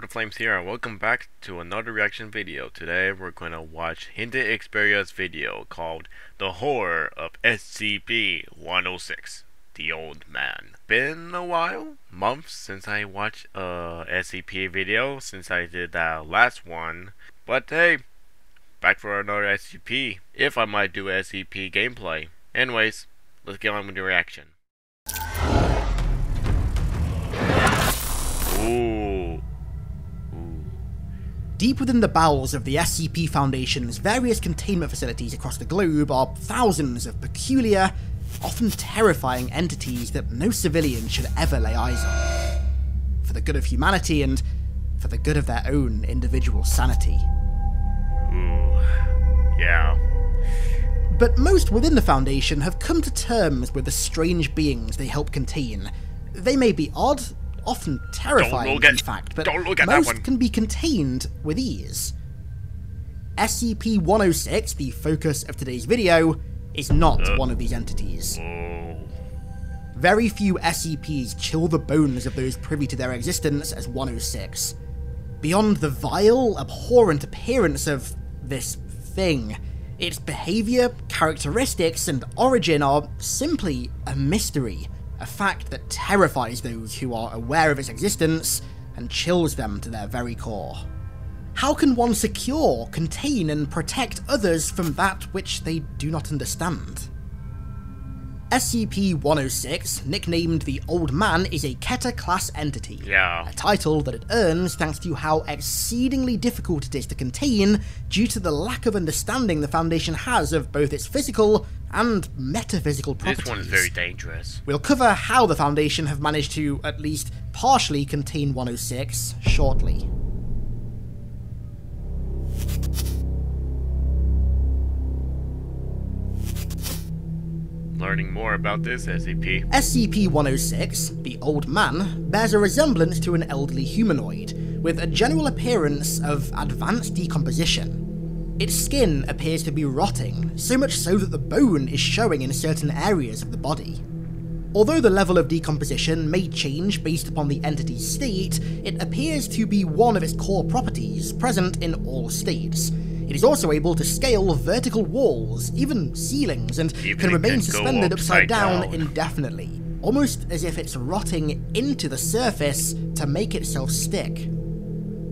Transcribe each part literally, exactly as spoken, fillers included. Lord of Flames here, and welcome back to another reaction video. Today we're going to watch Hinde Xperia's video called The Horror of S C P one oh six, The Old Man. Been a while, months since I watched a S C P video, since I did that last one, but hey, back for another S C P, if I might do S C P gameplay. Anyways, let's get on with the reaction. Ooh. Ooh. Deep within the bowels of the S C P Foundation's various containment facilities across the globe are thousands of peculiar, often terrifying entities that no civilian should ever lay eyes on, for the good of humanity and for the good of their own individual sanity. Ooh. Yeah. But most within the Foundation have come to terms with the strange beings they help contain. They may be odd, often terrifying in fact, but most can be contained with ease. S C P one oh six, the focus of today's video, is not uh, one of these entities. Oh. Very few S C Ps chill the bones of those privy to their existence as one oh six. Beyond the vile, abhorrent appearance of this thing, its behaviour, characteristics, and origin are simply a mystery. A fact that terrifies those who are aware of its existence and chills them to their very core. How can one secure, contain, and protect others from that which they do not understand? S C P one oh six, nicknamed the Old Man, is a Keter class entity, yeah. A title that it earns thanks to how exceedingly difficult it is to contain due to the lack of understanding the Foundation has of both its physical and metaphysical properties. This one is very dangerous. We'll cover how the Foundation have managed to, at least partially, contain one oh six shortly. Learning more about this S C P. S C P one oh six, the Old Man, bears a resemblance to an elderly humanoid, with a general appearance of advanced decomposition. Its skin appears to be rotting, so much so that the bone is showing in certain areas of the body. Although the level of decomposition may change based upon the entity's state, it appears to be one of its core properties, present in all states. It is also able to scale vertical walls, even ceilings, and even can remain can suspended upside, upside down, down indefinitely, almost as if it's rotting into the surface to make itself stick.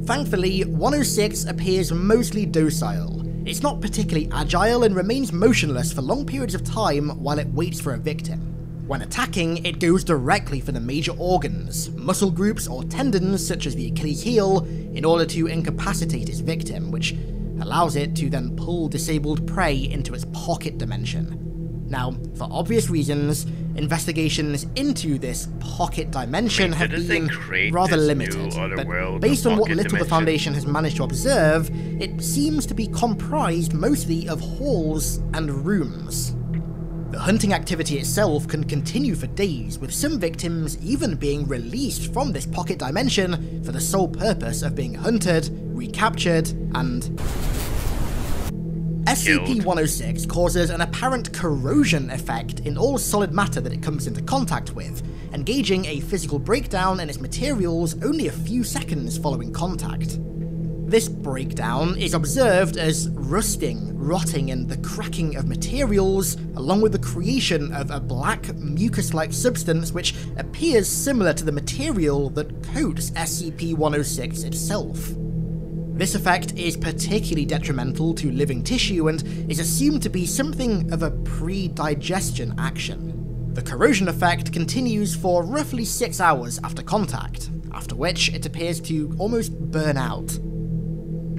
Thankfully, one oh six appears mostly docile. It's not particularly agile and remains motionless for long periods of time while it waits for a victim. When attacking, it goes directly for the major organs, muscle groups or tendons such as the Achilles heel, in order to incapacitate its victim, which allows it to then pull disabled prey into its pocket dimension. Now, for obvious reasons, investigations into this pocket dimension Wait, have been rather limited, but based on what little dimension. the Foundation has managed to observe, it seems to be comprised mostly of halls and rooms. The hunting activity itself can continue for days, with some victims even being released from this pocket dimension for the sole purpose of being hunted, recaptured, and S C P one oh six causes an apparent corrosion effect in all solid matter that it comes into contact with, engaging a physical breakdown in its materials only a few seconds following contact. This breakdown is observed as rusting, rotting, and the cracking of materials, along with the creation of a black, mucus-like substance which appears similar to the material that coats S C P one oh six itself. This effect is particularly detrimental to living tissue and is assumed to be something of a pre-digestion action. The corrosion effect continues for roughly six hours after contact, after which it appears to almost burn out.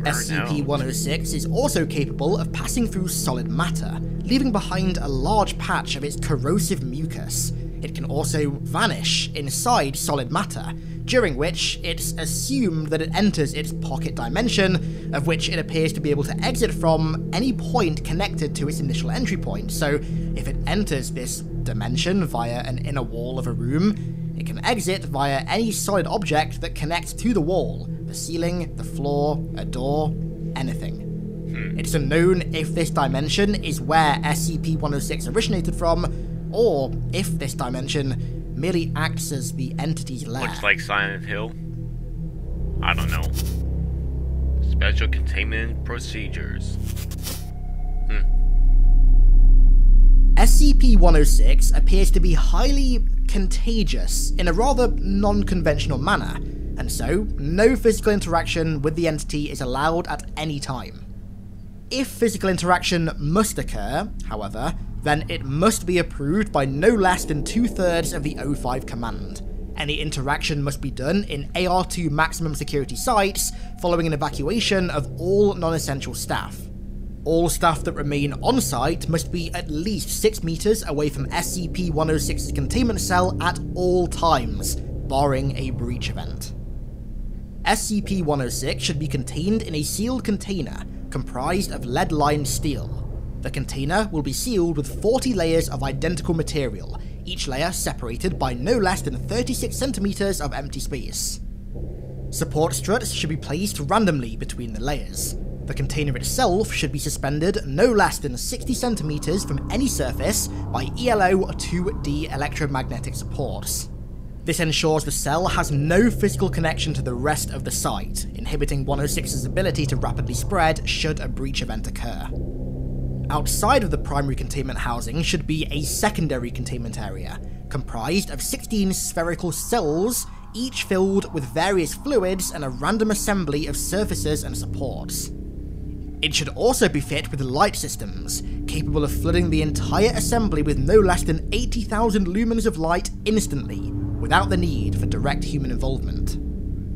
S C P one oh six is also capable of passing through solid matter, leaving behind a large patch of its corrosive mucus. It can also vanish inside solid matter, during which it's assumed that it enters its pocket dimension, of which it appears to be able to exit from any point connected to its initial entry point. So if it enters this dimension via an inner wall of a room, it can exit via any solid object that connects to the wall, the ceiling, the floor, a door, anything. Hmm. It's unknown if this dimension is where S C P one oh six originated from, or if this dimension merely acts as the entity's lair. Looks like Silent Hill. I don't know. Special containment procedures. Hmm. S C P one oh six appears to be highly contagious in a rather non-conventional manner, and so no physical interaction with the entity is allowed at any time. If physical interaction must occur, however, then it must be approved by no less than two-thirds of the O five command. Any interaction must be done in A R two maximum security sites following an evacuation of all non-essential staff. All staff that remain on site must be at least six meters away from S C P one oh six's containment cell at all times, barring a breach event. S C P one oh six should be contained in a sealed container comprised of lead-lined steel. The container will be sealed with forty layers of identical material, each layer separated by no less than thirty-six centimeters of empty space. Support struts should be placed randomly between the layers. The container itself should be suspended no less than sixty centimeters from any surface by E L O or two D electromagnetic supports. This ensures the cell has no physical connection to the rest of the site, inhibiting one oh six's ability to rapidly spread should a breach event occur. Outside of the primary containment housing should be a secondary containment area, comprised of sixteen spherical cells, each filled with various fluids and a random assembly of surfaces and supports. It should also be fit with light systems, capable of flooding the entire assembly with no less than eighty thousand lumens of light instantly, without the need for direct human involvement.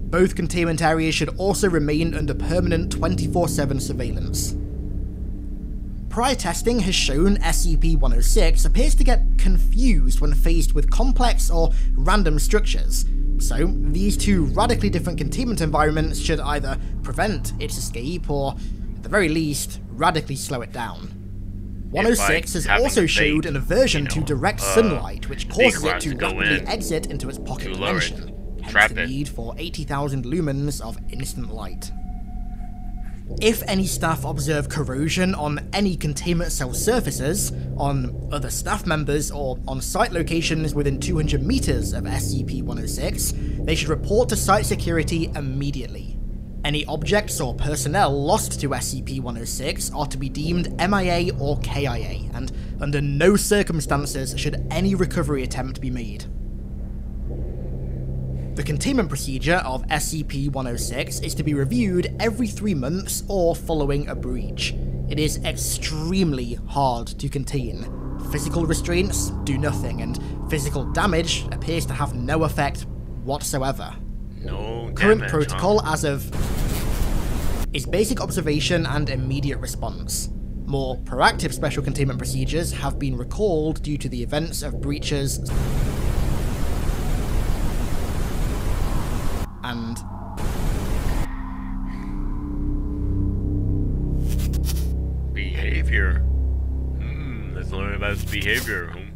Both containment areas should also remain under permanent twenty-four seven surveillance. Prior testing has shown S C P one oh six appears to get confused when faced with complex or random structures, so these two radically different containment environments should either prevent its escape or, at the very least, radically slow it down. one oh six has also showed an aversion to direct sunlight, which causes it to rapidly exit into its pocket dimension, hence the need for eighty thousand lumens of instant light. If any staff observe corrosion on any containment cell surfaces, on other staff members, or on site locations within two hundred meters of S C P one oh six, they should report to site security immediately. Any objects or personnel lost to S C P one oh six are to be deemed M I A or K I A, and under no circumstances should any recovery attempt be made. The containment procedure of S C P one oh six is to be reviewed every three months or following a breach. It is extremely hard to contain. Physical restraints do nothing, and physical damage appears to have no effect whatsoever. No damage. Current protocol as of is basic observation and immediate response. More proactive special containment procedures have been recalled due to the events of breaches and behavior. Hmm, let's learn about its behavior. Hmm.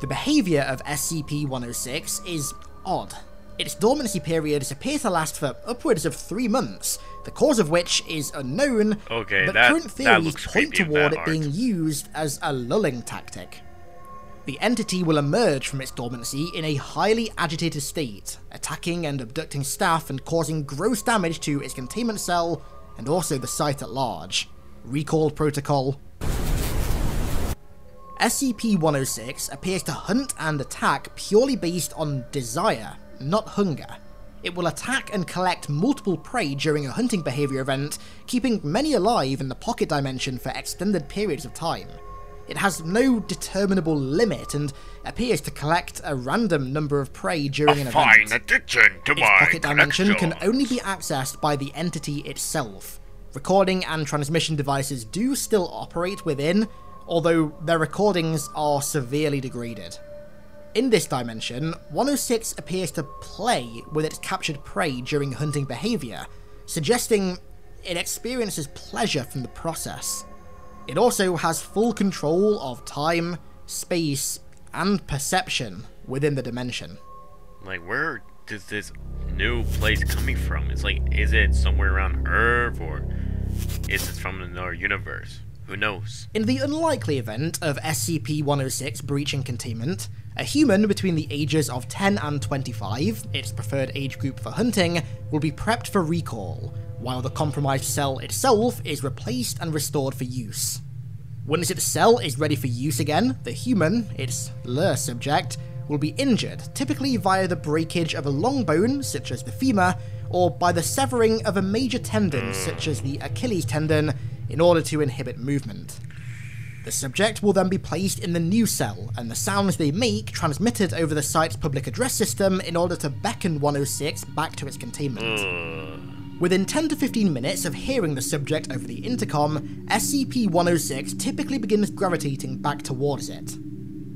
The behavior of S C P one oh six is odd. Its dormancy periods appear to last for upwards of three months, the cause of which is unknown, okay, but that, current theories point toward it being used as a lulling tactic. The entity will emerge from its dormancy in a highly agitated state, attacking and abducting staff and causing gross damage to its containment cell and also the site at large. Recall protocol. S C P one oh six appears to hunt and attack purely based on desire, not hunger. It will attack and collect multiple prey during a hunting behavior event, keeping many alive in the pocket dimension for extended periods of time. It has no determinable limit and appears to collect a random number of prey during an event. Its pocket dimension can only be accessed by the entity itself. Recording and transmission devices do still operate within, although their recordings are severely degraded. In this dimension, one oh six appears to play with its captured prey during hunting behavior, suggesting it experiences pleasure from the process. It also has full control of time, space, and perception within the dimension. Like, where is this new place coming from? It's like, is it somewhere around Earth, or is it from another universe? Who knows? In the unlikely event of S C P one oh six breaching containment, A human between the ages of ten and twenty-five, its preferred age group for hunting, will be prepped for recall, while the compromised cell itself is replaced and restored for use. Once its cell is ready for use again, the human, its lure subject, will be injured, typically via the breakage of a long bone, such as the femur, or by the severing of a major tendon, such as the Achilles tendon, in order to inhibit movement. The subject will then be placed in the new cell, and the sounds they make transmitted over the site's public address system in order to beckon one oh six back to its containment. Mm. Within ten to fifteen minutes of hearing the subject over the intercom, S C P one oh six typically begins gravitating back towards it.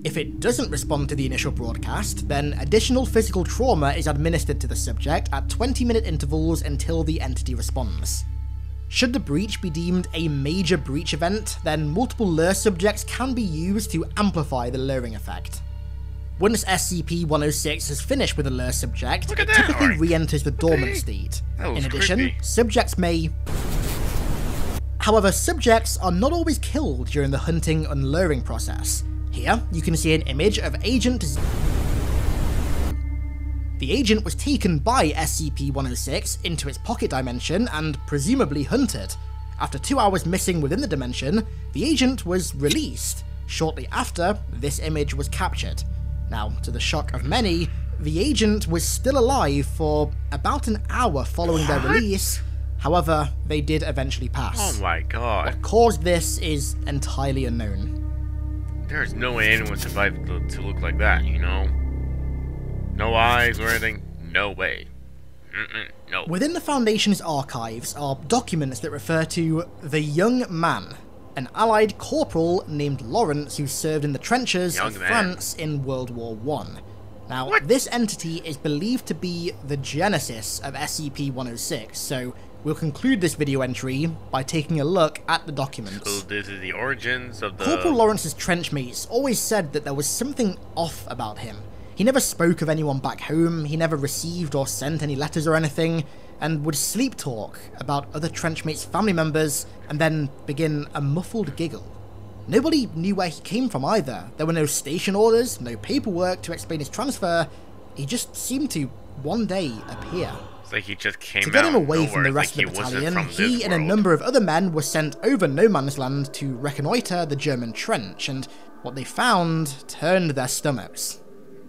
If it doesn't respond to the initial broadcast, then additional physical trauma is administered to the subject at twenty minute intervals until the entity responds. Should the breach be deemed a major breach event, then multiple lure subjects can be used to amplify the luring effect. Once S C P one oh six has finished with a lure subject, it typically right. re-enters the dormant state. In addition, creepy. subjects may... However, subjects are not always killed during the hunting and luring process. Here, you can see an image of Agent Z. The agent was taken by S C P one oh six into its pocket dimension and presumably hunted. After two hours missing within the dimension, the agent was released. Shortly after, this image was captured. Now, to the shock of many, the agent was still alive for about an hour following what? their release. However, they did eventually pass. Oh my god. What caused this is entirely unknown. There's no way anyone survived to, to look like that, you know? No eyes or anything? No way. Mm-mm, no. Within the Foundation's archives are documents that refer to the young man, an allied corporal named Lawrence who served in the trenches Young of man. France in World War One. Now, what? this entity is believed to be the genesis of S C P one oh six, so we'll conclude this video entry by taking a look at the documents. So this is the origins of the... Corporal Lawrence's trench mates always said that there was something off about him. He never spoke of anyone back home, he never received or sent any letters or anything, and would sleep talk about other trenchmates' family members and then begin a muffled giggle. Nobody knew where he came from either. There were no station orders, no paperwork to explain his transfer. He just seemed to one day appear. It's like he just came out of nowhere. To get him away from the rest of the battalion, he and a number of other men were sent over no man's land to reconnoiter the German trench, and what they found turned their stomachs.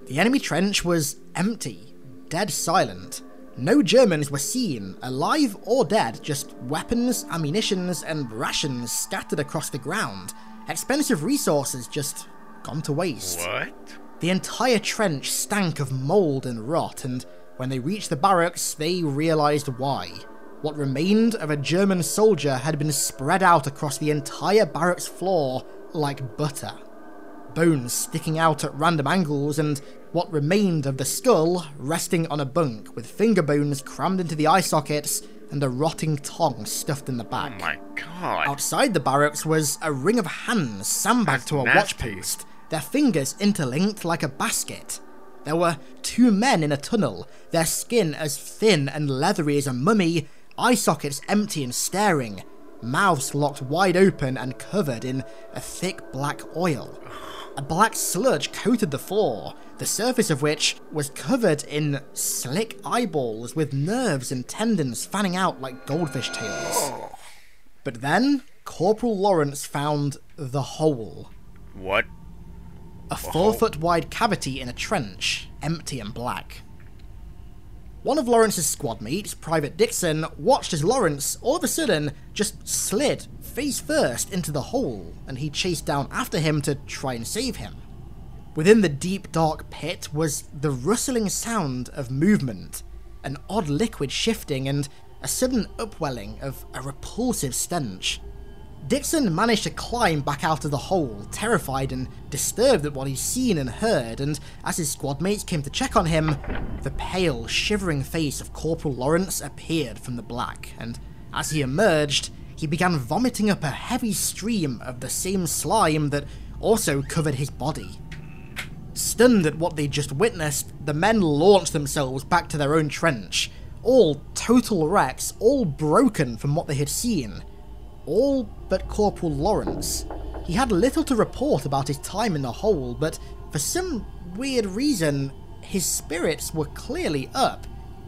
The enemy trench was empty, dead silent. No Germans were seen, alive or dead, just weapons, ammunitions, and rations scattered across the ground. Expensive resources just gone to waste. What? The entire trench stank of mould and rot, and when they reached the barracks, they realised why. What remained of a German soldier had been spread out across the entire barracks floor like butter. Bones sticking out at random angles, and what remained of the skull resting on a bunk with finger bones crammed into the eye sockets and a rotting tongue stuffed in the back. Oh my god. Outside the barracks was a ring of hands sandbagged to a watch post, their fingers interlinked like a basket. There were two men in a tunnel, their skin as thin and leathery as a mummy, eye sockets empty and staring, mouths locked wide open and covered in a thick black oil. A black sludge coated the floor, the surface of which was covered in slick eyeballs with nerves and tendons fanning out like goldfish tails. But then, Corporal Lawrence found the hole. What? A four-foot-wide cavity in a trench, empty and black. One of Lawrence's squad mates, Private Dixon, watched as Lawrence, all of a sudden, just slid face first into the hole, and he chased down after him to try and save him. Within the deep, dark pit was the rustling sound of movement, an odd liquid shifting, and a sudden upwelling of a repulsive stench. Dixon managed to climb back out of the hole, terrified and disturbed at what he'd seen and heard, and as his squadmates came to check on him, the pale, shivering face of Corporal Lawrence appeared from the black, and as he emerged, he began vomiting up a heavy stream of the same slime that also covered his body. Stunned at what they'd just witnessed, the men launched themselves back to their own trench, all total wrecks, all broken from what they had seen. All but Corporal Lawrence. He had little to report about his time in the hole, but for some weird reason, his spirits were clearly up.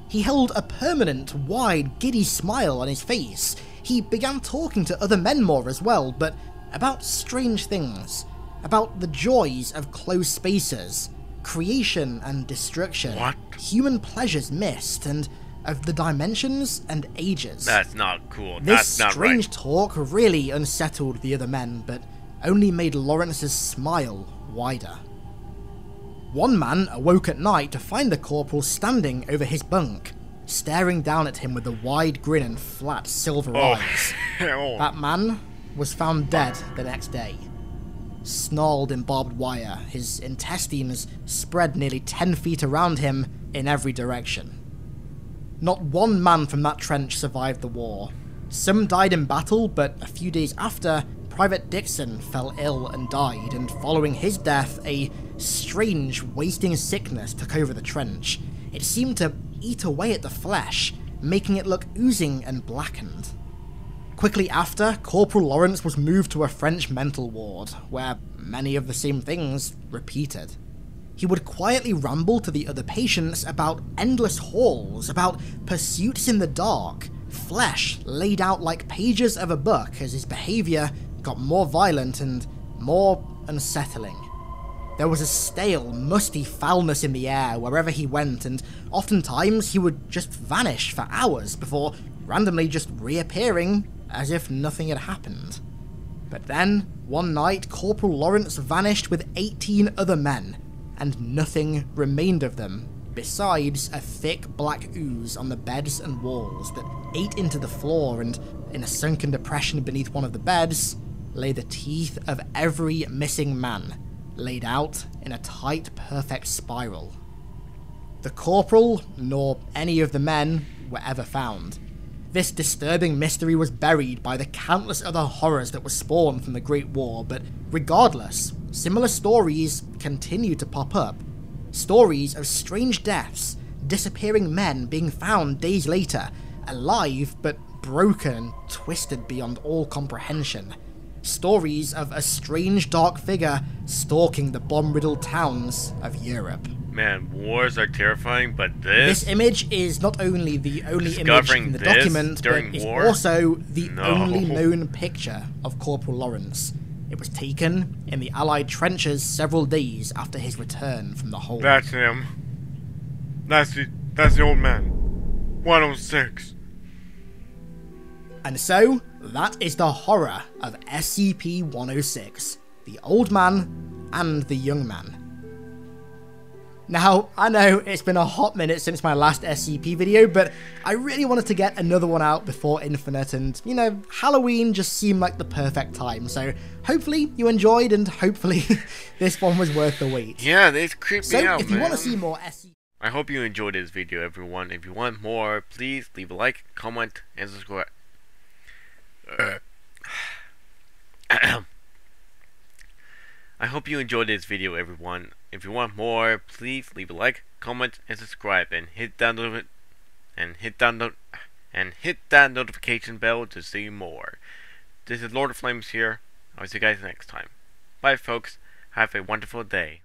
He held a permanent, wide, giddy smile on his face. He began talking to other men more as well, but about strange things. About the joys of closed spaces, creation and destruction, what? Human pleasures missed, and of the dimensions and ages. That's not cool. This That's not strange right. talk really unsettled the other men, but only made Lawrence's smile wider. One man awoke at night to find the corporal standing over his bunk, staring down at him with a wide grin and flat silver oh. eyes. oh. That man was found dead the next day, snarled in barbed wire, his intestines spread nearly ten feet around him in every direction. Not one man from that trench survived the war. Some died in battle, but a few days after, Private Dixon fell ill and died, and following his death, a strange, wasting sickness took over the trench. It seemed to eat away at the flesh, making it look oozing and blackened. Quickly after, Corporal Lawrence was moved to a French mental ward, where many of the same things repeated. He would quietly ramble to the other patients about endless halls, about pursuits in the dark, flesh laid out like pages of a book as his behaviour got more violent and more unsettling. There was a stale, musty foulness in the air wherever he went, and oftentimes he would just vanish for hours before randomly just reappearing as if nothing had happened. But then, one night, Corporal Lawrence vanished with eighteen other men, and nothing remained of them, besides a thick black ooze on the beds and walls that ate into the floor, and in a sunken depression beneath one of the beds lay the teeth of every missing man, laid out in a tight, perfect spiral. The corporal, nor any of the men, were ever found. This disturbing mystery was buried by the countless other horrors that were spawned from the Great War, but regardless, similar stories continued to pop up. Stories of strange deaths, disappearing men being found days later, alive but broken and twisted beyond all comprehension. Stories of a strange dark figure stalking the bomb-riddled towns of Europe. Man, wars are terrifying, but this... This image is not only the only image in the document, but it's also the no. only known picture of Corporal Lawrence. It was taken in the Allied trenches several days after his return from the hold. That's him. That's the, that's the old man. one oh six. And so, that is the horror of S C P one oh six. The old man and the young man. Now, I know it's been a hot minute since my last S C P video, but I really wanted to get another one out before Infinite, and, you know, Halloween just seemed like the perfect time, so hopefully you enjoyed, and hopefully this one was worth the wait. Yeah, this creeped me out, man. So, if you want to see more S C P... I hope you enjoyed this video, everyone. If you want more, please leave a like, comment, and subscribe. Uh, I hope you enjoyed this video, everyone. If you want more, please leave a like, comment, and subscribe, and hit that not- and hit that not- and hit that notification bell to see more. This is Lord of Flames here. I'll see you guys next time. Bye, folks. Have a wonderful day.